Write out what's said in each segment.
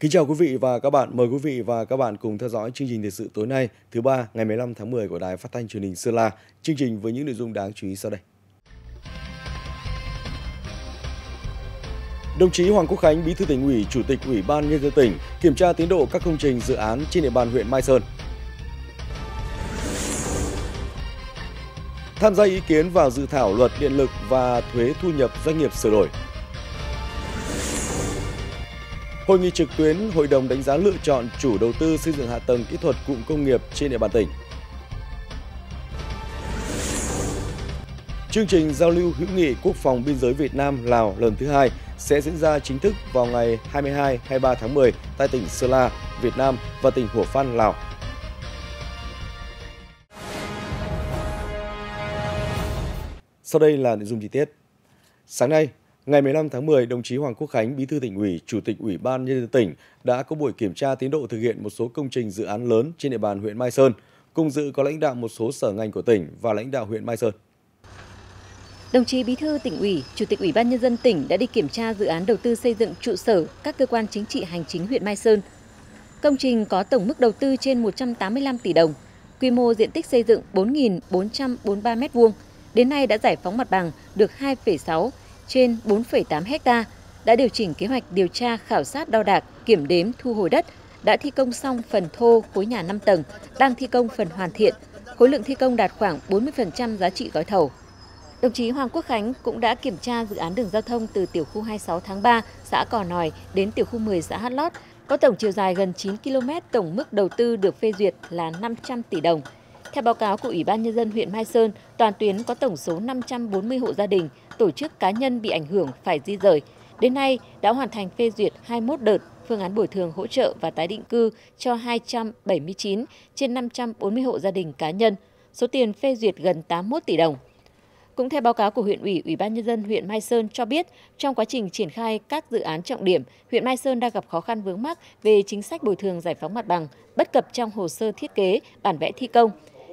Kính chào quý vị và các bạn, mời quý vị và các bạn cùng theo dõi chương trình thời sự tối nay, thứ ba ngày 15 tháng 10 của Đài Phát thanh Truyền hình Sơn La. Chương trình với những nội dung đáng chú ý sau đây. Đồng chí Hoàng Quốc Khánh, Bí thư Tỉnh ủy, Chủ tịch Ủy ban Nhân dân tỉnh kiểm tra tiến độ các công trình dự án trên địa bàn huyện Mai Sơn. Tham gia ý kiến vào dự thảo luật điện lực và thuế thu nhập doanh nghiệp sửa đổi. Hội nghị trực tuyến Hội đồng đánh giá lựa chọn chủ đầu tư xây dựng hạ tầng kỹ thuật cụm công nghiệp trên địa bàn tỉnh. Chương trình giao lưu hữu nghị quốc phòng biên giới Việt Nam - Lào lần thứ 2 sẽ diễn ra chính thức vào ngày 22-23 tháng 10 tại tỉnh Sơn La, Việt Nam và tỉnh Hủa Phăn, Lào. Sau đây là nội dung chi tiết. Sáng nay, ngày 15 tháng 10, đồng chí Hoàng Quốc Khánh, Bí thư Tỉnh ủy, Chủ tịch Ủy ban Nhân dân tỉnh đã có buổi kiểm tra tiến độ thực hiện một số công trình dự án lớn trên địa bàn huyện Mai Sơn. Cùng dự có lãnh đạo một số sở ngành của tỉnh và lãnh đạo huyện Mai Sơn. Đồng chí Bí thư Tỉnh ủy, Chủ tịch Ủy ban Nhân dân tỉnh đã đi kiểm tra dự án đầu tư xây dựng trụ sở các cơ quan chính trị hành chính huyện Mai Sơn. Công trình có tổng mức đầu tư trên 185 tỷ đồng, quy mô diện tích xây dựng 4.443 m2, đến nay đã giải phóng mặt bằng được 2,6 trên 4,8 ha, đã điều chỉnh kế hoạch điều tra, khảo sát, đo đạc, kiểm đếm, thu hồi đất, đã thi công xong phần thô khối nhà 5 tầng, đang thi công phần hoàn thiện, khối lượng thi công đạt khoảng 40% giá trị gói thầu. Đồng chí Hoàng Quốc Khánh cũng đã kiểm tra dự án đường giao thông từ tiểu khu 26 tháng 3, xã Cò Nòi đến tiểu khu 10 xã Hát Lót, có tổng chiều dài gần 9 km, tổng mức đầu tư được phê duyệt là 500 tỷ đồng. Theo báo cáo của Ủy ban Nhân dân huyện Mai Sơn, toàn tuyến có tổng số 540 hộ gia đình, tổ chức cá nhân bị ảnh hưởng phải di rời. Đến nay, đã hoàn thành phê duyệt 21 đợt phương án bồi thường hỗ trợ và tái định cư cho 279 trên 540 hộ gia đình cá nhân, số tiền phê duyệt gần 81 tỷ đồng. Cũng theo báo cáo của huyện ủy, Ủy ban Nhân dân huyện Mai Sơn cho biết, trong quá trình triển khai các dự án trọng điểm, huyện Mai Sơn đang gặp khó khăn vướng mắc về chính sách bồi thường giải phóng mặt bằng, bất cập trong hồ sơ thiết kế, bản vẽ thi công.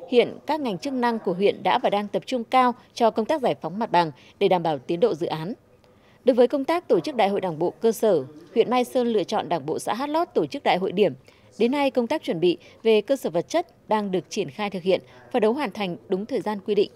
Hiện, các ngành chức năng của huyện đã và đang tập trung cao cho công tác giải phóng mặt bằng để đảm bảo tiến độ dự án. Đối với công tác tổ chức Đại hội Đảng bộ cơ sở, huyện Mai Sơn lựa chọn Đảng bộ xã Hát Lót tổ chức đại hội điểm. Đến nay, công tác chuẩn bị về cơ sở vật chất đang được triển khai thực hiện, phấn đấu hoàn thành đúng thời gian quy định.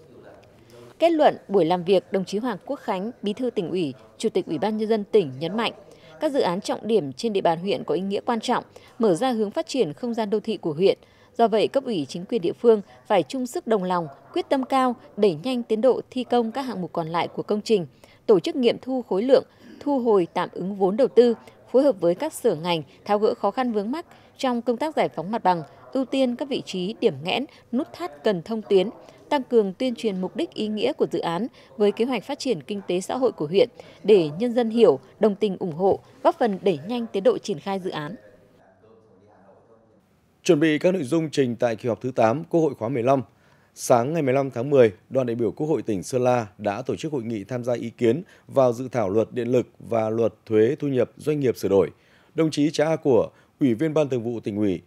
Kết luận buổi làm việc, đồng chí Hoàng Quốc Khánh, Bí thư Tỉnh ủy, Chủ tịch Ủy ban Nhân dân tỉnh nhấn mạnh, các dự án trọng điểm trên địa bàn huyện có ý nghĩa quan trọng, mở ra hướng phát triển không gian đô thị của huyện. Do vậy, cấp ủy chính quyền địa phương phải chung sức đồng lòng, quyết tâm cao, đẩy nhanh tiến độ thi công các hạng mục còn lại của công trình, tổ chức nghiệm thu khối lượng, thu hồi tạm ứng vốn đầu tư, phối hợp với các sở ngành tháo gỡ khó khăn vướng mắc trong công tác giải phóng mặt bằng, ưu tiên các vị trí điểm nghẽn, nút thắt cần thông tuyến, tăng cường tuyên truyền mục đích ý nghĩa của dự án với kế hoạch phát triển kinh tế xã hội của huyện để nhân dân hiểu, đồng tình ủng hộ, góp phần đẩy nhanh tiến độ triển khai dự án. Chuẩn bị các nội dung trình tại kỳ họp thứ 8 Quốc hội khóa 15, sáng ngày 15 tháng 10, đoàn đại biểu Quốc hội tỉnh Sơn La đã tổ chức hội nghị tham gia ý kiến vào dự thảo luật điện lực và luật thuế thu nhập doanh nghiệp sửa đổi. Đồng chí Tráng A Của, Ủy viên Ban Thường vụ Tỉnh ủy,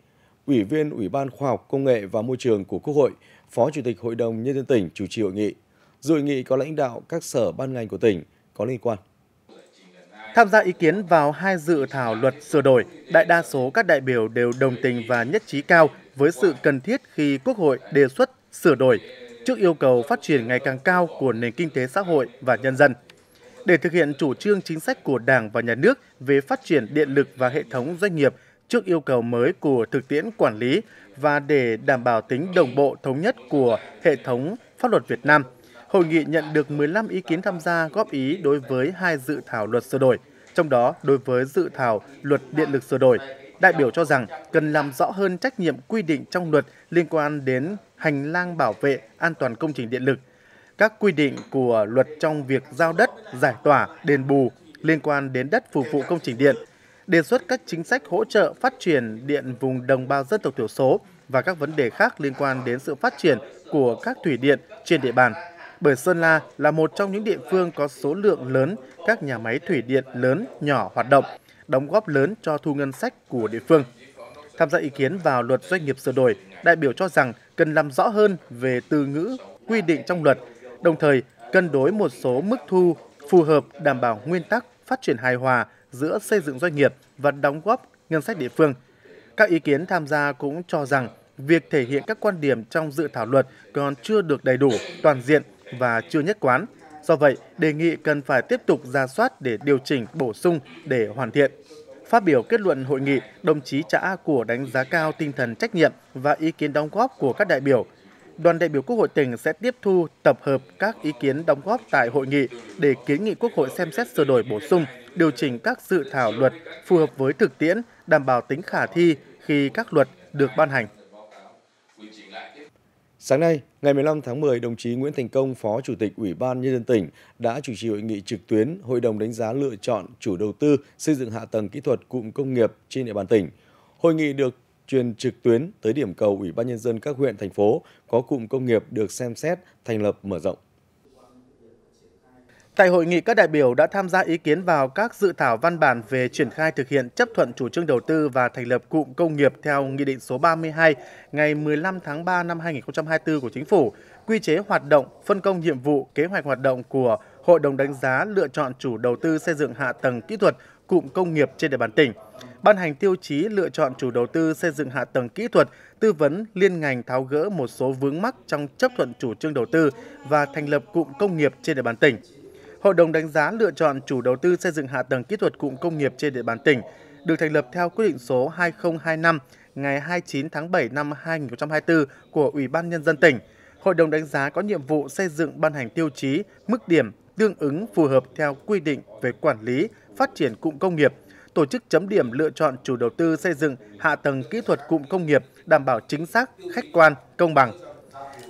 Ủy viên Ủy ban Khoa học, Công nghệ và Môi trường của Quốc hội, Phó Chủ tịch Hội đồng Nhân dân tỉnh chủ trì hội nghị. Dự hội nghị có lãnh đạo các sở ban ngành của tỉnh có liên quan. Tham gia ý kiến vào hai dự thảo luật sửa đổi, đại đa số các đại biểu đều đồng tình và nhất trí cao với sự cần thiết khi Quốc hội đề xuất sửa đổi trước yêu cầu phát triển ngày càng cao của nền kinh tế xã hội và nhân dân. Để thực hiện chủ trương chính sách của Đảng và Nhà nước về phát triển điện lực và hệ thống doanh nghiệp trước yêu cầu mới của thực tiễn quản lý và để đảm bảo tính đồng bộ thống nhất của hệ thống pháp luật Việt Nam, hội nghị nhận được 15 ý kiến tham gia góp ý đối với hai dự thảo luật sửa đổi. Trong đó, đối với dự thảo luật điện lực sửa đổi, đại biểu cho rằng cần làm rõ hơn trách nhiệm quy định trong luật liên quan đến hành lang bảo vệ an toàn công trình điện lực, các quy định của luật trong việc giao đất, giải tỏa, đền bù liên quan đến đất phục vụ công trình điện, đề xuất các chính sách hỗ trợ phát triển điện vùng đồng bào dân tộc thiểu số và các vấn đề khác liên quan đến sự phát triển của các thủy điện trên địa bàn. Bởi Sơn La là một trong những địa phương có số lượng lớn các nhà máy thủy điện lớn, nhỏ hoạt động, đóng góp lớn cho thu ngân sách của địa phương. Tham gia ý kiến vào luật doanh nghiệp sửa đổi, đại biểu cho rằng cần làm rõ hơn về từ ngữ quy định trong luật, đồng thời cân đối một số mức thu phù hợp đảm bảo nguyên tắc phát triển hài hòa giữa xây dựng doanh nghiệp và đóng góp ngân sách địa phương. Các ý kiến tham gia cũng cho rằng việc thể hiện các quan điểm trong dự thảo luật còn chưa được đầy đủ, toàn diện và chưa nhất quán. Do vậy, đề nghị cần phải tiếp tục rà soát để điều chỉnh, bổ sung để hoàn thiện. Phát biểu kết luận hội nghị, đồng chí Tráng A Của đánh giá cao tinh thần trách nhiệm và ý kiến đóng góp của các đại biểu. Đoàn đại biểu Quốc hội tỉnh sẽ tiếp thu, tập hợp các ý kiến đóng góp tại hội nghị để kiến nghị Quốc hội xem xét sửa đổi, bổ sung, điều chỉnh các dự thảo luật phù hợp với thực tiễn, đảm bảo tính khả thi khi các luật được ban hành. Sáng nay, ngày 15 tháng 10, đồng chí Nguyễn Thành Công, Phó Chủ tịch Ủy ban Nhân dân tỉnh đã chủ trì hội nghị trực tuyến Hội đồng đánh giá lựa chọn chủ đầu tư xây dựng hạ tầng kỹ thuật cụm công nghiệp trên địa bàn tỉnh. Hội nghị được truyền trực tuyến tới điểm cầu Ủy ban Nhân dân các huyện, thành phố có cụm công nghiệp được xem xét, thành lập, mở rộng. Tại hội nghị, các đại biểu đã tham gia ý kiến vào các dự thảo văn bản về triển khai thực hiện chấp thuận chủ trương đầu tư và thành lập cụm công nghiệp theo Nghị định số 32 ngày 15 tháng 3 năm 2024 của Chính phủ, quy chế hoạt động, phân công nhiệm vụ, kế hoạch hoạt động của Hội đồng đánh giá lựa chọn chủ đầu tư xây dựng hạ tầng kỹ thuật cụm công nghiệp trên địa bàn tỉnh, ban hành tiêu chí lựa chọn chủ đầu tư xây dựng hạ tầng kỹ thuật, tư vấn liên ngành tháo gỡ một số vướng mắc trong chấp thuận chủ trương đầu tư và thành lập cụm công nghiệp trên địa bàn tỉnh. Hội đồng đánh giá lựa chọn chủ đầu tư xây dựng hạ tầng kỹ thuật cụm công nghiệp trên địa bàn tỉnh được thành lập theo quyết định số 2025 ngày 29 tháng 7 năm 2024 của Ủy ban Nhân dân tỉnh. Hội đồng đánh giá có nhiệm vụ xây dựng, ban hành tiêu chí, mức điểm tương ứng phù hợp theo quy định về quản lý, phát triển cụm công nghiệp, tổ chức chấm điểm lựa chọn chủ đầu tư xây dựng hạ tầng kỹ thuật cụm công nghiệp đảm bảo chính xác, khách quan, công bằng.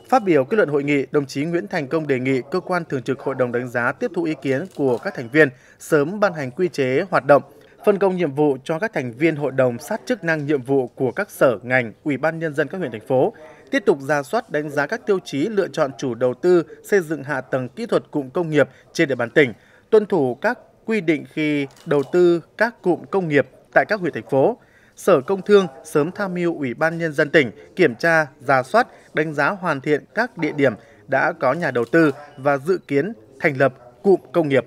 Phát biểu kết luận hội nghị, đồng chí Nguyễn Thành Công đề nghị cơ quan thường trực Hội đồng đánh giá tiếp thu ý kiến của các thành viên, sớm ban hành quy chế hoạt động, phân công nhiệm vụ cho các thành viên hội đồng sát chức năng nhiệm vụ của các sở, ngành, Ủy ban Nhân dân các huyện, thành phố, tiếp tục rà soát, đánh giá các tiêu chí lựa chọn chủ đầu tư xây dựng hạ tầng kỹ thuật cụm công nghiệp trên địa bàn tỉnh, tuân thủ các quy định khi đầu tư các cụm công nghiệp tại các huyện, thành phố. Sở Công Thương sớm tham mưu Ủy ban Nhân dân tỉnh kiểm tra, rà soát, đánh giá hoàn thiện các địa điểm đã có nhà đầu tư và dự kiến thành lập cụm công nghiệp.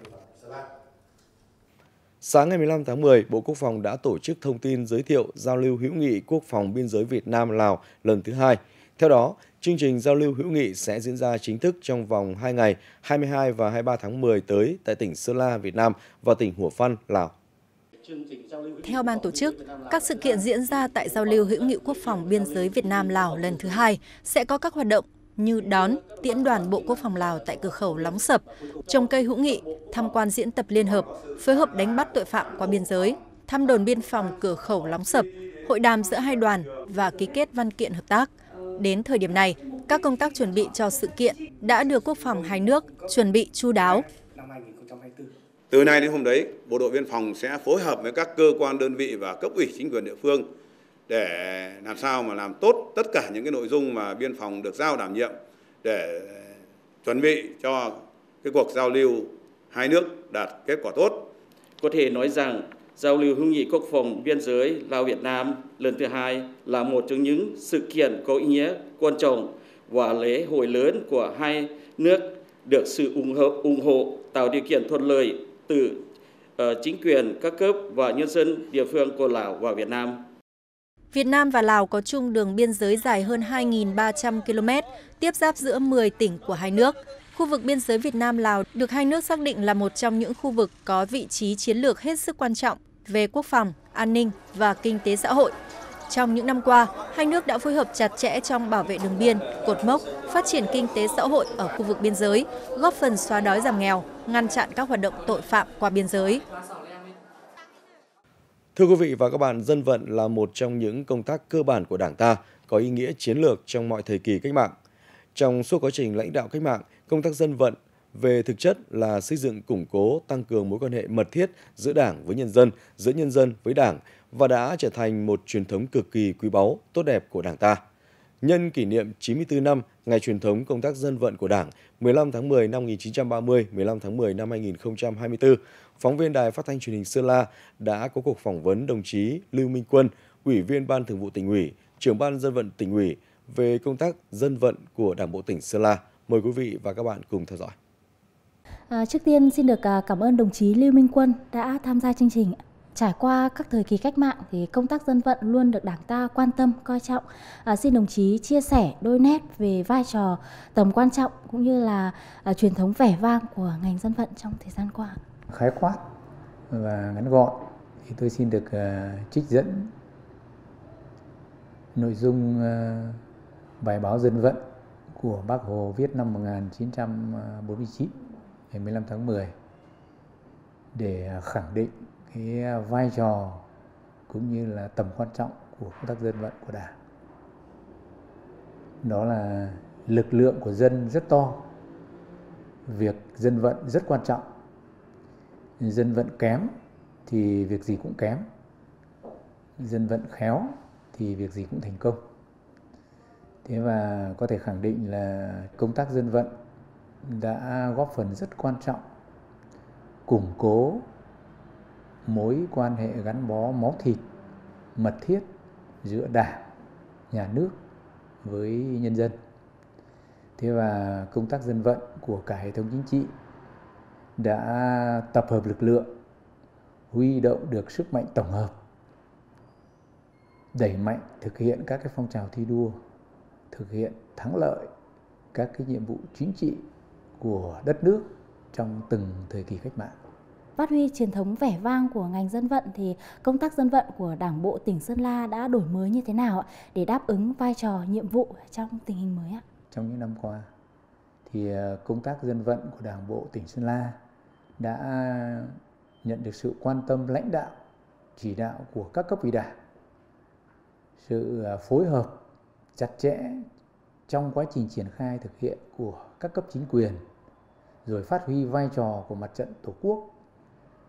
Sáng ngày 15 tháng 10, Bộ Quốc phòng đã tổ chức thông tin giới thiệu giao lưu hữu nghị quốc phòng biên giới Việt Nam-Lào lần thứ 2. Theo đó, chương trình giao lưu hữu nghị sẽ diễn ra chính thức trong vòng 2 ngày 22 và 23 tháng 10 tới tại tỉnh Sơn La, Việt Nam và tỉnh Hủa Phăn, Lào. Theo ban tổ chức, các sự kiện diễn ra tại giao lưu hữu nghị quốc phòng biên giới Việt Nam-Lào lần thứ 2 sẽ có các hoạt động như đón, tiễn đoàn Bộ Quốc phòng Lào tại cửa khẩu Lóng Sập, trồng cây hữu nghị, tham quan diễn tập liên hợp, phối hợp đánh bắt tội phạm qua biên giới, thăm đồn biên phòng cửa khẩu Lóng Sập, hội đàm giữa hai đoàn và ký kết văn kiện hợp tác. Đến thời điểm này, các công tác chuẩn bị cho sự kiện đã được quốc phòng hai nước chuẩn bị chu đáo. Từ nay đến hôm đấy, Bộ đội Biên phòng sẽ phối hợp với các cơ quan đơn vị và cấp ủy chính quyền địa phương để làm sao mà làm tốt tất cả những cái nội dung mà biên phòng được giao đảm nhiệm để chuẩn bị cho cái cuộc giao lưu hai nước đạt kết quả tốt. Có thể nói rằng giao lưu hữu nghị quốc phòng biên giới Lào Việt Nam lần thứ 2 là một trong những sự kiện có ý nghĩa quan trọng và lễ hội lớn của hai nước được sự ủng hộ, tạo điều kiện thuận lợi từ chính quyền các cấp và nhân dân địa phương của Lào và Việt Nam. Việt Nam và Lào có chung đường biên giới dài hơn 2.300 km, tiếp giáp giữa 10 tỉnh của hai nước. Khu vực biên giới Việt Nam-Lào được hai nước xác định là một trong những khu vực có vị trí chiến lược hết sức quan trọng về quốc phòng, an ninh và kinh tế xã hội. Trong những năm qua, hai nước đã phối hợp chặt chẽ trong bảo vệ đường biên, cột mốc, phát triển kinh tế xã hội ở khu vực biên giới, góp phần xóa đói giảm nghèo, ngăn chặn các hoạt động tội phạm qua biên giới. Thưa quý vị và các bạn, dân vận là một trong những công tác cơ bản của Đảng ta, có ý nghĩa chiến lược trong mọi thời kỳ cách mạng. Trong suốt quá trình lãnh đạo cách mạng, công tác dân vận về thực chất là xây dựng, củng cố, tăng cường mối quan hệ mật thiết giữa Đảng với nhân dân, giữa nhân dân với Đảng, và đã trở thành một truyền thống cực kỳ quý báu, tốt đẹp của Đảng ta. Nhân kỷ niệm 94 năm Ngày truyền thống công tác dân vận của Đảng 15 tháng 10 năm 1930, 15 tháng 10 năm 2024, phóng viên Đài Phát thanh Truyền hình Sơn La đã có cuộc phỏng vấn đồng chí Lưu Minh Quân, Ủy viên Ban Thường vụ Tỉnh ủy, Trưởng ban Dân vận Tỉnh ủy về công tác dân vận của Đảng bộ tỉnh Sơn La. Mời quý vị và các bạn cùng theo dõi. Trước tiên xin được cảm ơn đồng chí Lưu Minh Quân đã tham gia chương trình. Trải qua các thời kỳ cách mạng thì công tác dân vận luôn được Đảng ta quan tâm, coi trọng. Xin đồng chí chia sẻ đôi nét về vai trò, tầm quan trọng cũng như là truyền thống vẻ vang của ngành dân vận trong thời gian qua. Khái quát và ngắn gọn thì tôi xin được trích dẫn nội dung bài báo dân vận của Bác Hồ viết năm 1949, ngày 15 tháng 10 để khẳng định cái vai trò cũng như là tầm quan trọng của công tác dân vận của Đảng. Đó là lực lượng của dân rất to, việc dân vận rất quan trọng. Dân vận kém thì việc gì cũng kém, dân vận khéo thì việc gì cũng thành công. Thế và có thể khẳng định là công tác dân vận đã góp phần rất quan trọng củng cố mối quan hệ gắn bó máu thịt mật thiết giữa Đảng, nhà nước với nhân dân. Thế và công tác dân vận của cả hệ thống chính trị đã tập hợp lực lượng, huy động được sức mạnh tổng hợp, đẩy mạnh thực hiện các cái phong trào thi đua, thực hiện thắng lợi các cái nhiệm vụ chính trị của đất nước trong từng thời kỳ cách mạng. Phát huy truyền thống vẻ vang của ngành dân vận thì công tác dân vận của Đảng bộ tỉnh Sơn La đã đổi mới như thế nào để đáp ứng vai trò nhiệm vụ trong tình hình mới ạ? Trong những năm qua thì công tác dân vận của Đảng bộ tỉnh Sơn La đã nhận được sự quan tâm lãnh đạo, chỉ đạo của các cấp ủy Đảng, sự phối hợp chặt chẽ trong quá trình triển khai thực hiện của các cấp chính quyền, rồi phát huy vai trò của Mặt trận Tổ quốc,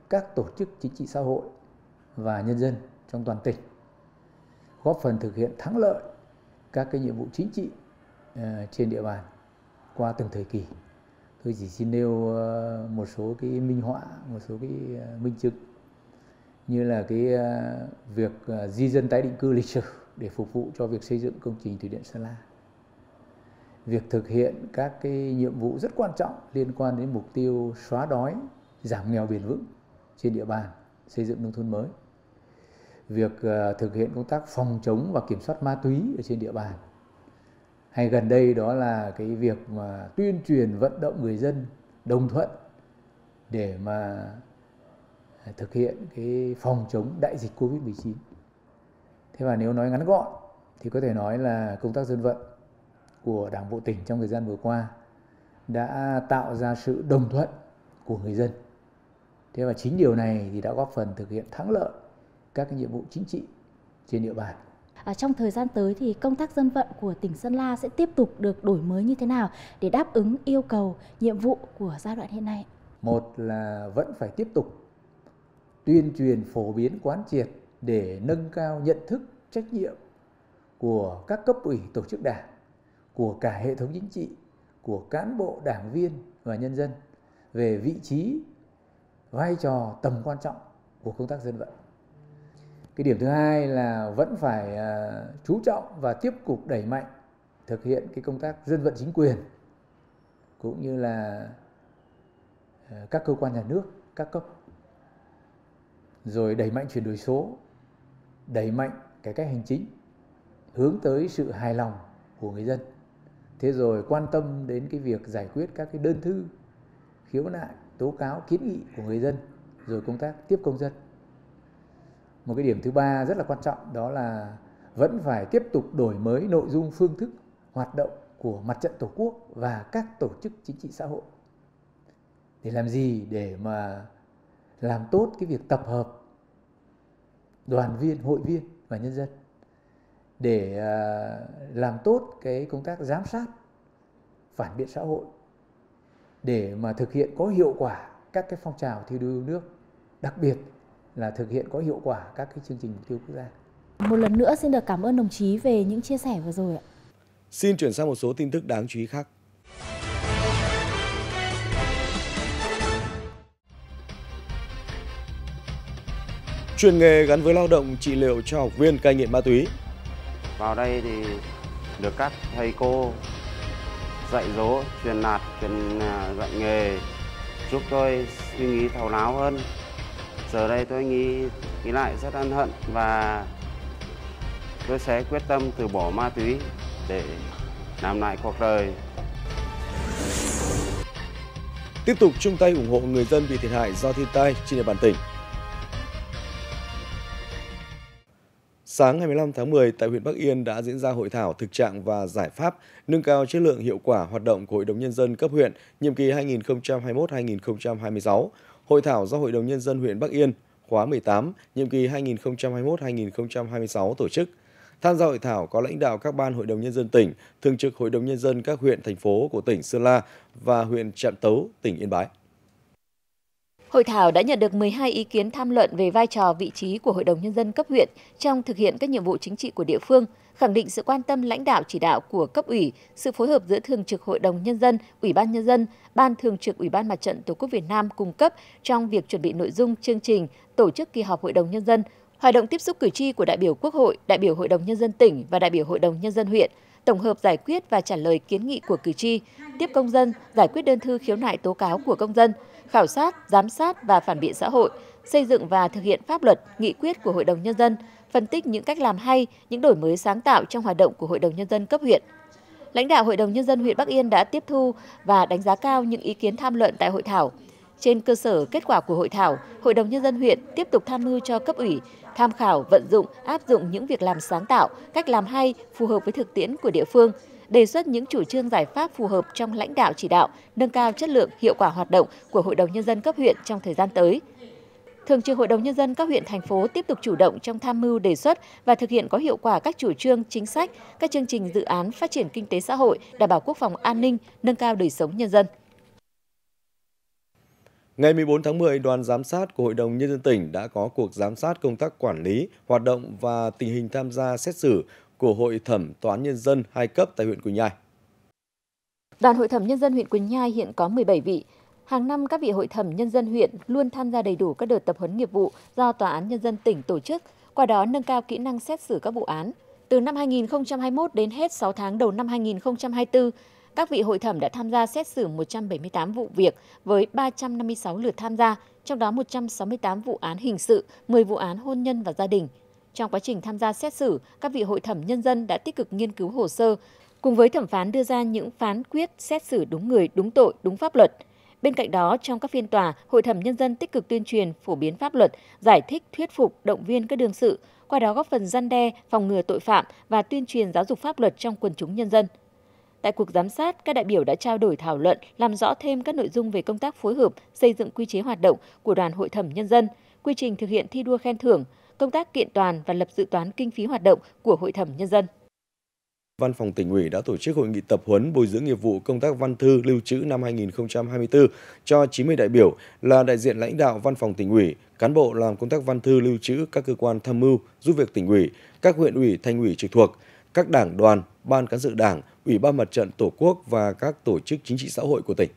các tổ chức chính trị xã hội và nhân dân trong toàn tỉnh, góp phần thực hiện thắng lợi các cái nhiệm vụ chính trị trên địa bàn qua từng thời kỳ. Tôi chỉ xin nêu một số cái minh họa, một số cái minh chứng như là cái việc di dân tái định cư lịch sử để phục vụ cho việc xây dựng công trình thủy điện Sơn La, việc thực hiện các cái nhiệm vụ rất quan trọng liên quan đến mục tiêu xóa đói, giảm nghèo bền vững trên địa bàn, xây dựng nông thôn mới, việc thực hiện công tác phòng chống và kiểm soát ma túy ở trên địa bàn, hay gần đây đó là cái việc mà tuyên truyền vận động người dân đồng thuận để mà thực hiện cái phòng chống đại dịch Covid-19. Thế và nếu nói ngắn gọn thì có thể nói là công tác dân vận của Đảng bộ tỉnh trong thời gian vừa qua đã tạo ra sự đồng thuận của người dân. Thế và chính điều này thì đã góp phần thực hiện thắng lợi các cái nhiệm vụ chính trị trên địa bàn. Trong thời gian tới thì công tác dân vận của tỉnh Sơn La sẽ tiếp tục được đổi mới như thế nào để đáp ứng yêu cầu, nhiệm vụ của giai đoạn hiện nay? Một là vẫn phải tiếp tục tuyên truyền, phổ biến, quán triệt để nâng cao nhận thức, trách nhiệm của các cấp ủy, tổ chức Đảng, của cả hệ thống chính trị, của cán bộ, đảng viên và nhân dân về vị trí, vai trò, tầm quan trọng của công tác dân vận. Cái điểm thứ hai là vẫn phải chú trọng và tiếp tục đẩy mạnh thực hiện cái công tác dân vận chính quyền cũng như là các cơ quan nhà nước, các cấp, rồi đẩy mạnh chuyển đổi số, đẩy mạnh cải cách hành chính, hướng tới sự hài lòng của người dân. Thế rồi quan tâm đến cái việc giải quyết các cái đơn thư, khiếu nại, tố cáo, kiến nghị của người dân, rồi công tác tiếp công dân. Một cái điểm thứ ba rất là quan trọng đó là vẫn phải tiếp tục đổi mới nội dung, phương thức hoạt động của Mặt trận Tổ quốc và các tổ chức chính trị xã hội. Để làm gì? Để mà làm tốt cái việc tập hợp đoàn viên, hội viên và nhân dân, để làm tốt cái công tác giám sát, phản biện xã hội, để mà thực hiện có hiệu quả các cái phong trào thi đua yêu nước, đặc biệt là thực hiện có hiệu quả các cái chương trình mục tiêu quốc gia. Một lần nữa xin được cảm ơn đồng chí về những chia sẻ vừa rồi ạ. Xin chuyển sang một số tin tức đáng chú ý khác. Chuyên nghề gắn với lao động trị liệu cho học viên cai nghiện ma túy. Vào đây thì được các thầy cô dạy dỗ, truyền đạt, truyền dạy nghề, giúp tôi suy nghĩ thấu đáo hơn. Giờ đây tôi nghĩ ý lại rất ân hận và tôi sẽ quyết tâm từ bỏ ma túy để làm lại cuộc đời. Tiếp tục chung tay ủng hộ người dân bị thiệt hại do thiên tai trên địa bàn tỉnh. Sáng ngày 15 tháng 10 tại huyện Bắc Yên đã diễn ra hội thảo thực trạng và giải pháp nâng cao chất lượng hiệu quả hoạt động của Hội đồng Nhân dân cấp huyện nhiệm kỳ 2021-2026. Hội thảo do Hội đồng Nhân dân huyện Bắc Yên khóa 18 nhiệm kỳ 2021-2026 tổ chức. Tham gia hội thảo có lãnh đạo các ban Hội đồng Nhân dân tỉnh, Thường trực Hội đồng Nhân dân các huyện, thành phố của tỉnh Sơn La và huyện Trạm Tấu, tỉnh Yên Bái. Hội thảo đã nhận được 12 ý kiến tham luận về vai trò, vị trí của Hội đồng Nhân dân cấp huyện trong thực hiện các nhiệm vụ chính trị của địa phương, khẳng định sự quan tâm lãnh đạo chỉ đạo của cấp ủy, sự phối hợp giữa Thường trực Hội đồng Nhân dân, Ủy ban Nhân dân, Ban Thường trực Ủy ban Mặt trận Tổ quốc Việt Nam cung cấp trong việc chuẩn bị nội dung, chương trình, tổ chức kỳ họp Hội đồng Nhân dân, hoạt động tiếp xúc cử tri của đại biểu Quốc hội, đại biểu Hội đồng Nhân dân tỉnh và đại biểu Hội đồng Nhân dân huyện, tổng hợp giải quyết và trả lời kiến nghị của cử tri, tiếp công dân, giải quyết đơn thư khiếu nại tố cáo của công dân, khảo sát, giám sát và phản biện xã hội, xây dựng và thực hiện pháp luật, nghị quyết của Hội đồng Nhân dân, phân tích những cách làm hay, những đổi mới sáng tạo trong hoạt động của Hội đồng Nhân dân cấp huyện. Lãnh đạo Hội đồng Nhân dân huyện Bắc Yên đã tiếp thu và đánh giá cao những ý kiến tham luận tại hội thảo. Trên cơ sở kết quả của hội thảo, Hội đồng Nhân dân huyện tiếp tục tham mưu cho cấp ủy, tham khảo, vận dụng, áp dụng những việc làm sáng tạo, cách làm hay, phù hợp với thực tiễn của địa phương, đề xuất những chủ trương giải pháp phù hợp trong lãnh đạo chỉ đạo, nâng cao chất lượng, hiệu quả hoạt động của Hội đồng Nhân dân cấp huyện trong thời gian tới. Thường trực Hội đồng Nhân dân các huyện, thành phố tiếp tục chủ động trong tham mưu đề xuất và thực hiện có hiệu quả các chủ trương, chính sách, các chương trình dự án phát triển kinh tế xã hội, đảm bảo quốc phòng an ninh, nâng cao đời sống nhân dân. Ngày 14 tháng 10, đoàn giám sát của Hội đồng Nhân dân tỉnh đã có cuộc giám sát công tác quản lý, hoạt động và tình hình tham gia xét xử của Hội thẩm Toán Nhân dân 2 cấp tại huyện Quỳnh Nhai. Đoàn Hội thẩm Nhân dân huyện Quỳnh Nhai hiện có 17 vị. Hàng năm, các vị Hội thẩm Nhân dân huyện luôn tham gia đầy đủ các đợt tập huấn nghiệp vụ do Tòa án Nhân dân tỉnh tổ chức, qua đó nâng cao kỹ năng xét xử các vụ án. Từ năm 2021 đến hết 6 tháng đầu năm 2024, các vị hội thẩm đã tham gia xét xử 178 vụ việc với 356 lượt tham gia, trong đó 168 vụ án hình sự, 10 vụ án hôn nhân và gia đình. Trong quá trình tham gia xét xử, các vị hội thẩm nhân dân đã tích cực nghiên cứu hồ sơ, cùng với thẩm phán đưa ra những phán quyết xét xử đúng người, đúng tội, đúng pháp luật. Bên cạnh đó, trong các phiên tòa, hội thẩm nhân dân tích cực tuyên truyền, phổ biến pháp luật, giải thích, thuyết phục, động viên các đương sự, qua đó góp phần răn đe, phòng ngừa tội phạm và tuyên truyền giáo dục pháp luật trong quần chúng nhân dân. Tại cuộc giám sát, các đại biểu đã trao đổi thảo luận, làm rõ thêm các nội dung về công tác phối hợp, xây dựng quy chế hoạt động của đoàn hội thẩm nhân dân, quy trình thực hiện thi đua khen thưởng, công tác kiện toàn và lập dự toán kinh phí hoạt động của hội thẩm nhân dân. Văn phòng tỉnh ủy đã tổ chức hội nghị tập huấn bồi dưỡng nghiệp vụ công tác văn thư lưu trữ năm 2024 cho 90 đại biểu là đại diện lãnh đạo văn phòng tỉnh ủy, cán bộ làm công tác văn thư lưu trữ các cơ quan tham mưu giúp việc tỉnh ủy, các huyện ủy, thành ủy trực thuộc, các đảng đoàn, ban cán sự đảng, Ủy ban Mặt trận Tổ quốc và các tổ chức chính trị xã hội của tỉnh.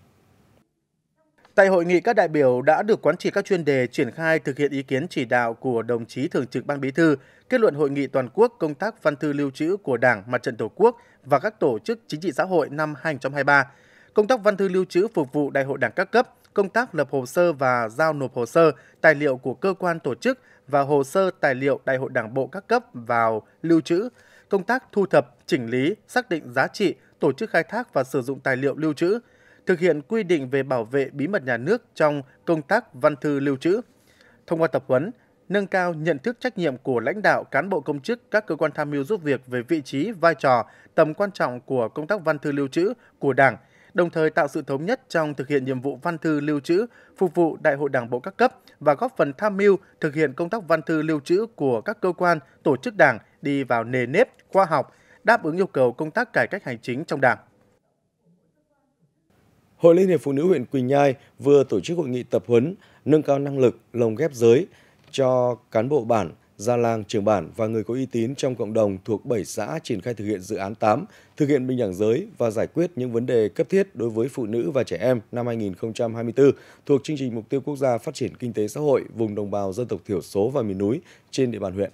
Tại hội nghị, các đại biểu đã được quán triệt các chuyên đề triển khai thực hiện ý kiến chỉ đạo của đồng chí Thường trực Ban Bí thư, kết luận hội nghị toàn quốc công tác văn thư lưu trữ của Đảng, Mặt trận Tổ quốc và các tổ chức chính trị xã hội năm 2023, công tác văn thư lưu trữ phục vụ Đại hội Đảng các cấp, công tác lập hồ sơ và giao nộp hồ sơ, tài liệu của cơ quan tổ chức và hồ sơ tài liệu Đại hội Đảng bộ các cấp vào lưu trữ, công tác thu thập, chỉnh lý, xác định giá trị, tổ chức khai thác và sử dụng tài liệu lưu trữ, thực hiện quy định về bảo vệ bí mật nhà nước trong công tác văn thư lưu trữ. Thông qua tập huấn, nâng cao nhận thức trách nhiệm của lãnh đạo, cán bộ công chức, các cơ quan tham mưu giúp việc về vị trí, vai trò, tầm quan trọng của công tác văn thư lưu trữ của Đảng, đồng thời tạo sự thống nhất trong thực hiện nhiệm vụ văn thư lưu trữ, phục vụ Đại hội Đảng bộ các cấp và góp phần tham mưu thực hiện công tác văn thư lưu trữ của các cơ quan, tổ chức Đảng đi vào nề nếp, khoa học, đáp ứng yêu cầu công tác cải cách hành chính trong Đảng. Hội Liên hiệp Phụ nữ huyện Quỳnh Nhai vừa tổ chức hội nghị tập huấn nâng cao năng lực lồng ghép giới cho cán bộ bản, gia làng, trưởng bản và người có uy tín trong cộng đồng thuộc 7 xã triển khai thực hiện dự án 8, thực hiện bình đẳng giới và giải quyết những vấn đề cấp thiết đối với phụ nữ và trẻ em năm 2024 thuộc chương trình Mục tiêu Quốc gia Phát triển Kinh tế Xã hội vùng đồng bào dân tộc thiểu số và miền núi trên địa bàn huyện.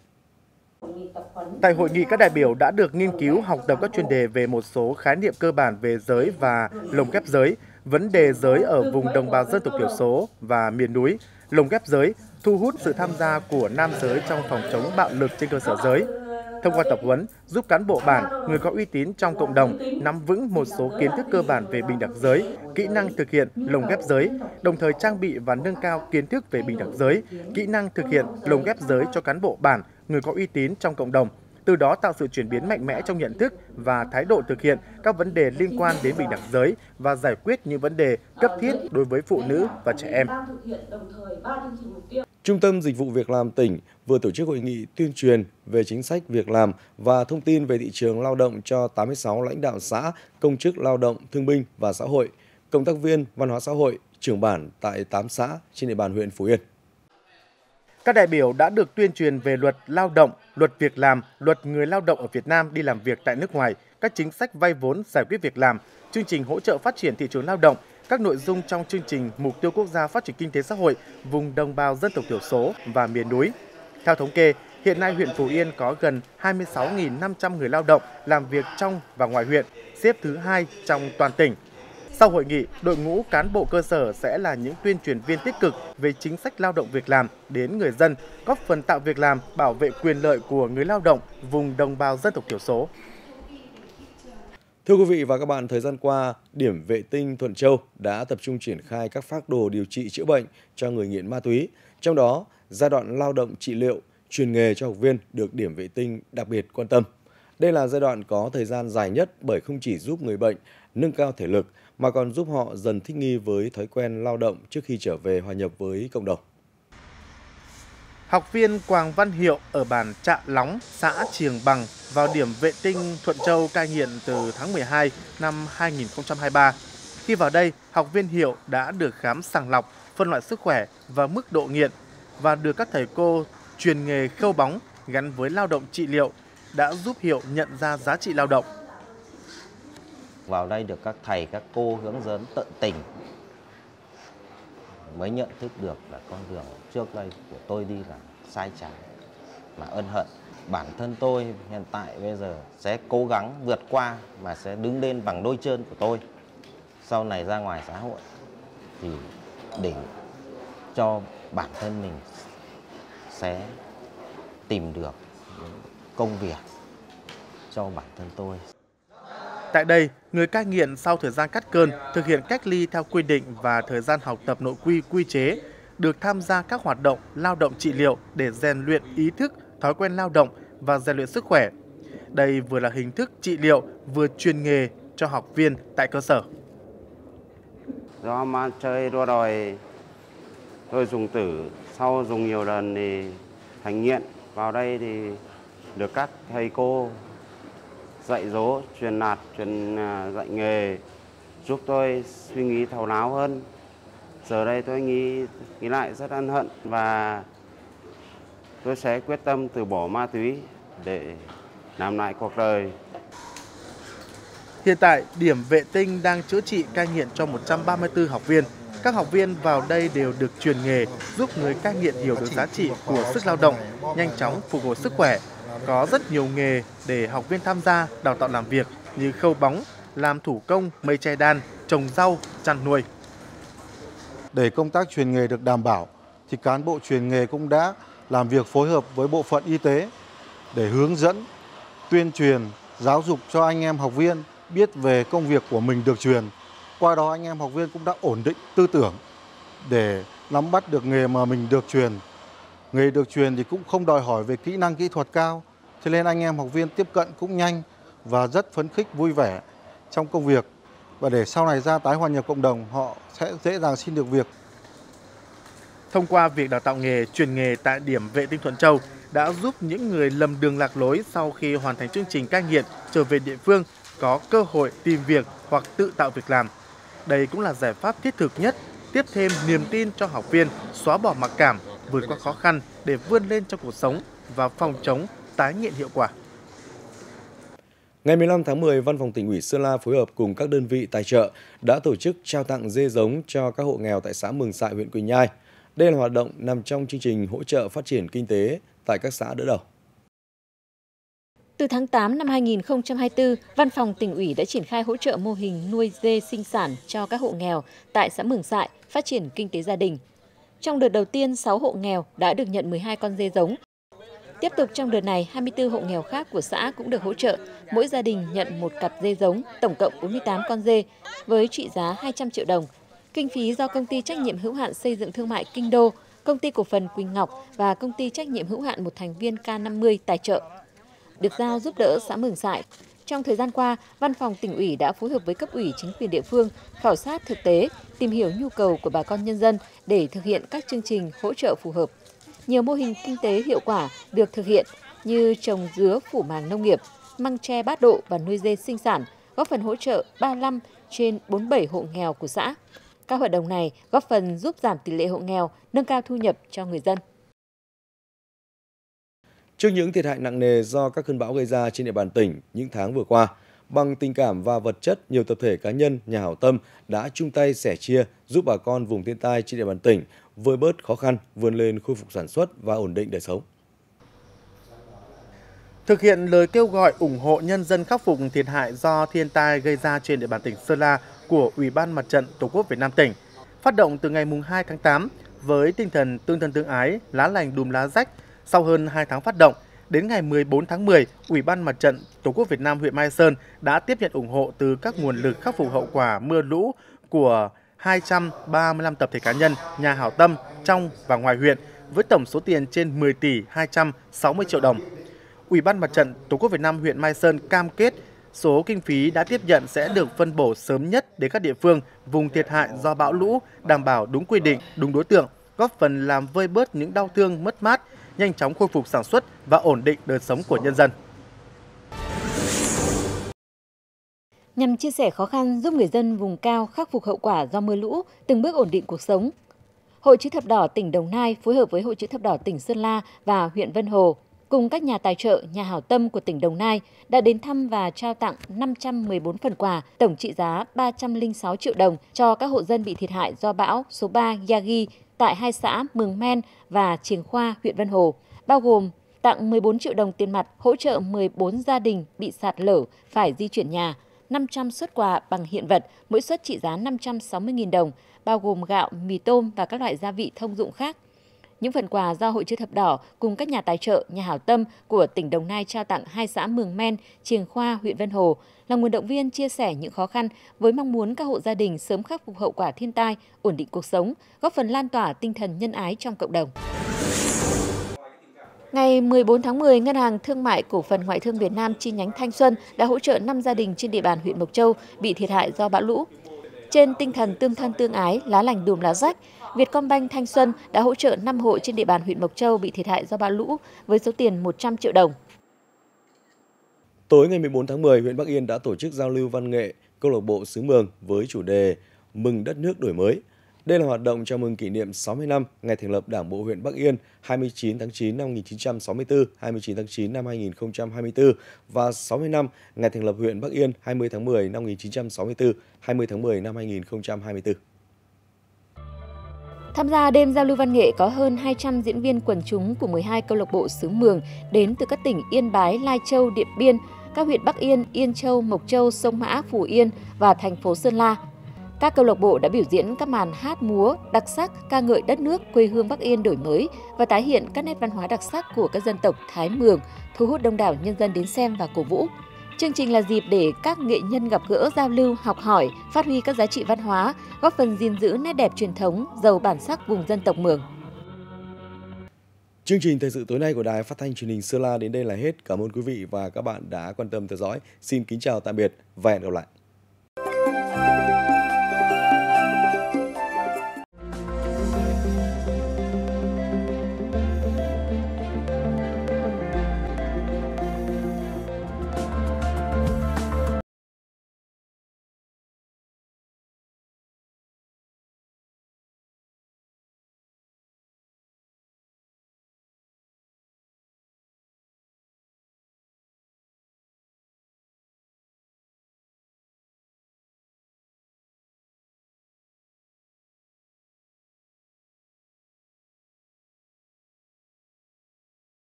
Tại hội nghị, các đại biểu đã được nghiên cứu học tập các chuyên đề về một số khái niệm cơ bản về giới và lồng ghép giới, vấn đề giới ở vùng đồng bào dân tộc thiểu số và miền núi, lồng ghép giới, thu hút sự tham gia của nam giới trong phòng chống bạo lực trên cơ sở giới. Thông qua tập huấn, giúp cán bộ bản, người có uy tín trong cộng đồng nắm vững một số kiến thức cơ bản về bình đẳng giới, kỹ năng thực hiện lồng ghép giới, đồng thời trang bị và nâng cao kiến thức về bình đẳng giới, kỹ năng thực hiện lồng ghép giới cho cán bộ bản, người có uy tín trong cộng đồng, từ đó tạo sự chuyển biến mạnh mẽ trong nhận thức và thái độ thực hiện các vấn đề liên quan đến bình đẳng giới và giải quyết những vấn đề cấp thiết đối với phụ nữ và trẻ em. Trung tâm Dịch vụ Việc làm tỉnh vừa tổ chức hội nghị tuyên truyền về chính sách việc làm và thông tin về thị trường lao động cho 86 lãnh đạo xã, công chức lao động, thương binh và xã hội, cộng tác viên văn hóa xã hội, trưởng bản tại 8 xã trên địa bàn huyện Phú Yên. Các đại biểu đã được tuyên truyền về luật lao động, luật việc làm, luật người lao động ở Việt Nam đi làm việc tại nước ngoài, các chính sách vay vốn giải quyết việc làm, chương trình hỗ trợ phát triển thị trường lao động, các nội dung trong chương trình Mục tiêu Quốc gia Phát triển Kinh tế Xã hội, vùng đồng bào dân tộc thiểu số và miền núi. Theo thống kê, hiện nay huyện Phú Yên có gần 26.500 người lao động làm việc trong và ngoài huyện, xếp thứ 2 trong toàn tỉnh. Sau hội nghị, đội ngũ cán bộ cơ sở sẽ là những tuyên truyền viên tích cực về chính sách lao động việc làm đến người dân, góp phần tạo việc làm, bảo vệ quyền lợi của người lao động vùng đồng bào dân tộc thiểu số. Thưa quý vị và các bạn, thời gian qua, Điểm Vệ Tinh Thuận Châu đã tập trung triển khai các phác đồ điều trị chữa bệnh cho người nghiện ma túy. Trong đó, giai đoạn lao động trị liệu, truyền nghề cho học viên được Điểm Vệ Tinh đặc biệt quan tâm. Đây là giai đoạn có thời gian dài nhất bởi không chỉ giúp người bệnh nâng cao thể lực, mà còn giúp họ dần thích nghi với thói quen lao động trước khi trở về hòa nhập với cộng đồng. Học viên Quàng Văn Hiệu ở bản Trạm Lóng, xã Triềng Bằng vào Điểm Vệ Tinh Thuận Châu cai nghiện từ tháng 12 năm 2023. Khi vào đây, học viên Hiệu đã được khám sàng lọc, phân loại sức khỏe và mức độ nghiện và được các thầy cô truyền nghề khâu bóng gắn với lao động trị liệu đã giúp Hiệu nhận ra giá trị lao động. Vào đây được các thầy, các cô hướng dẫn tận tình mới nhận thức được là con đường trước đây của tôi đi là sai trái, là ân hận. Bản thân tôi hiện tại bây giờ sẽ cố gắng vượt qua mà sẽ đứng lên bằng đôi chân của tôi. Sau này ra ngoài xã hội thì để cho bản thân mình sẽ tìm được công việc cho bản thân tôi. Tại đây, người cai nghiện sau thời gian cắt cơn thực hiện cách ly theo quy định và thời gian học tập nội quy quy chế, được tham gia các hoạt động lao động trị liệu để rèn luyện ý thức, thói quen lao động và rèn luyện sức khỏe. Đây vừa là hình thức trị liệu vừa truyền nghề cho học viên tại cơ sở. Do mà chơi đua đòi, tôi dùng tử, sau dùng nhiều lần thì thành nghiện. Vào đây thì được các thầy cô dạy dỗ, truyền đạt, dạy nghề, giúp tôi suy nghĩ thấu đáo hơn. Giờ đây tôi nghĩ lại rất ân hận và tôi sẽ quyết tâm từ bỏ ma túy để làm lại cuộc đời. Hiện tại, Điểm Vệ Tinh đang chữa trị cai nghiện cho 134 học viên. Các học viên vào đây đều được truyền nghề, giúp người cai nghiện hiểu được giá trị của sức lao động, nhanh chóng phục hồi sức khỏe. Có rất nhiều nghề để học viên tham gia đào tạo làm việc như khâu bóng, làm thủ công, mây che đan, trồng rau, chăn nuôi. Để công tác truyền nghề được đảm bảo thì cán bộ truyền nghề cũng đã làm việc phối hợp với bộ phận y tế để hướng dẫn, tuyên truyền, giáo dục cho anh em học viên biết về công việc của mình được truyền. Qua đó anh em học viên cũng đã ổn định tư tưởng để nắm bắt được nghề mà mình được truyền. Nghề được truyền thì cũng không đòi hỏi về kỹ năng kỹ thuật cao, cho nên anh em học viên tiếp cận cũng nhanh và rất phấn khích vui vẻ trong công việc. Và để sau này ra tái hòa nhập cộng đồng, họ sẽ dễ dàng xin được việc. Thông qua việc đào tạo nghề, truyền nghề tại Điểm Vệ Tinh Thuận Châu đã giúp những người lầm đường lạc lối sau khi hoàn thành chương trình cai nghiện trở về địa phương có cơ hội tìm việc hoặc tự tạo việc làm. Đây cũng là giải pháp thiết thực nhất, tiếp thêm niềm tin cho học viên, xóa bỏ mặc cảm, vượt qua khó khăn để vươn lên trong cuộc sống và phòng chống tái nghiện hiệu quả. Ngày 15 tháng 10, Văn phòng Tỉnh ủy Sơn La phối hợp cùng các đơn vị tài trợ đã tổ chức trao tặng dê giống cho các hộ nghèo tại xã Mường Sài, huyện Quỳnh Nhai. Đây là hoạt động nằm trong chương trình hỗ trợ phát triển kinh tế tại các xã đỡ đầu. Từ tháng 8 năm 2024, Văn phòng Tỉnh ủy đã triển khai hỗ trợ mô hình nuôi dê sinh sản cho các hộ nghèo tại xã Mường Sài phát triển kinh tế gia đình. Trong đợt đầu tiên, 6 hộ nghèo đã được nhận 12 con dê giống. Tiếp tục trong đợt này, 24 hộ nghèo khác của xã cũng được hỗ trợ. Mỗi gia đình nhận một cặp dê giống, tổng cộng 48 con dê, với trị giá 200 triệu đồng. Kinh phí do Công ty Trách nhiệm hữu hạn Xây dựng Thương mại Kinh Đô, Công ty Cổ phần Quỳnh Ngọc và Công ty Trách nhiệm hữu hạn một thành viên K50 tài trợ. Được giao giúp đỡ xã Mường Sài. Trong thời gian qua, Văn phòng Tỉnh ủy đã phối hợp với cấp ủy chính quyền địa phương, khảo sát thực tế, tìm hiểu nhu cầu của bà con nhân dân để thực hiện các chương trình hỗ trợ phù hợp. Nhiều mô hình kinh tế hiệu quả được thực hiện như trồng dứa phủ màng nông nghiệp, măng tre bát độ và nuôi dê sinh sản, góp phần hỗ trợ 35 trên 47 hộ nghèo của xã. Các hoạt động này góp phần giúp giảm tỷ lệ hộ nghèo, nâng cao thu nhập cho người dân. Trước những thiệt hại nặng nề do các cơn bão gây ra trên địa bàn tỉnh những tháng vừa qua, bằng tình cảm và vật chất, nhiều tập thể cá nhân, nhà hảo tâm đã chung tay sẻ chia giúp bà con vùng thiên tai trên địa bàn tỉnh vơi bớt khó khăn, vươn lên khôi phục sản xuất và ổn định đời sống. Thực hiện lời kêu gọi ủng hộ nhân dân khắc phục thiệt hại do thiên tai gây ra trên địa bàn tỉnh Sơn La của Ủy ban Mặt trận Tổ quốc Việt Nam tỉnh, phát động từ ngày mùng 2 tháng 8 với tinh thần tương thân tương ái, lá lành đùm lá rách. Sau hơn 2 tháng phát động, đến ngày 14 tháng 10, Ủy ban Mặt trận Tổ quốc Việt Nam huyện Mai Sơn đã tiếp nhận ủng hộ từ các nguồn lực khắc phục hậu quả mưa lũ của 235 tập thể cá nhân, nhà hảo tâm trong và ngoài huyện với tổng số tiền trên 10 tỷ 260 triệu đồng. Ủy ban Mặt trận Tổ quốc Việt Nam huyện Mai Sơn cam kết số kinh phí đã tiếp nhận sẽ được phân bổ sớm nhất đến các địa phương vùng thiệt hại do bão lũ, đảm bảo đúng quy định, đúng đối tượng, góp phần làm vơi bớt những đau thương mất mát, nhanh chóng khôi phục sản xuất và ổn định đời sống của nhân dân. Nhằm chia sẻ khó khăn giúp người dân vùng cao khắc phục hậu quả do mưa lũ, từng bước ổn định cuộc sống, Hội Chữ thập đỏ tỉnh Đồng Nai phối hợp với Hội Chữ thập đỏ tỉnh Sơn La và huyện Vân Hồ cùng các nhà tài trợ, nhà hảo tâm của tỉnh Đồng Nai đã đến thăm và trao tặng 514 phần quà, tổng trị giá 306 triệu đồng cho các hộ dân bị thiệt hại do bão số 3 Yagi tại hai xã Mường Men và Chiềng Khoa, huyện Vân Hồ, bao gồm tặng 14 triệu đồng tiền mặt hỗ trợ 14 gia đình bị sạt lở phải di chuyển nhà, 500 suất quà bằng hiện vật, mỗi suất trị giá 560.000 đồng, bao gồm gạo, mì tôm và các loại gia vị thông dụng khác. Những phần quà do Hội Chữ thập đỏ cùng các nhà tài trợ, nhà hảo tâm của tỉnh Đồng Nai trao tặng hai xã Mường Men, Chiềng Khoa, huyện Vân Hồ là nguồn động viên chia sẻ những khó khăn với mong muốn các hộ gia đình sớm khắc phục hậu quả thiên tai, ổn định cuộc sống, góp phần lan tỏa tinh thần nhân ái trong cộng đồng. Ngày 14 tháng 10, Ngân hàng Thương mại Cổ phần Ngoại thương Việt Nam chi nhánh Thanh Xuân đã hỗ trợ 5 gia đình trên địa bàn huyện Mộc Châu bị thiệt hại do bão lũ. Trên tinh thần tương thân tương ái, lá lành đùm lá rách, Vietcombank Thanh Xuân đã hỗ trợ 5 hộ trên địa bàn huyện Mộc Châu bị thiệt hại do bão lũ với số tiền 100 triệu đồng. Tối ngày 14 tháng 10, huyện Bắc Yên đã tổ chức giao lưu văn nghệ câu lạc bộ xứ Mường với chủ đề Mừng đất nước đổi mới. Đây là hoạt động chào mừng kỷ niệm 60 năm ngày thành lập Đảng bộ huyện Bắc Yên 29 tháng 9 năm 1964, 29 tháng 9 năm 2024 và 60 năm ngày thành lập huyện Bắc Yên 20 tháng 10 năm 1964, 20 tháng 10 năm 2024. Tham gia đêm giao lưu văn nghệ có hơn 200 diễn viên quần chúng của 12 câu lạc bộ xứ Mường đến từ các tỉnh Yên Bái, Lai Châu, Điện Biên, các huyện Bắc Yên, Yên Châu, Mộc Châu, Sông Mã, Phù Yên và thành phố Sơn La. Các câu lạc bộ đã biểu diễn các màn hát múa đặc sắc ca ngợi đất nước quê hương Bắc Yên đổi mới và tái hiện các nét văn hóa đặc sắc của các dân tộc Thái Mường, thu hút đông đảo nhân dân đến xem và cổ vũ. Chương trình là dịp để các nghệ nhân gặp gỡ, giao lưu, học hỏi, phát huy các giá trị văn hóa, góp phần gìn giữ nét đẹp truyền thống, giàu bản sắc vùng dân tộc Mường. Chương trình thời sự tối nay của Đài Phát thanh Truyền hình Sơn La đến đây là hết. Cảm ơn quý vị và các bạn đã quan tâm theo dõi. Xin kính chào tạm biệt và hẹn gặp lại.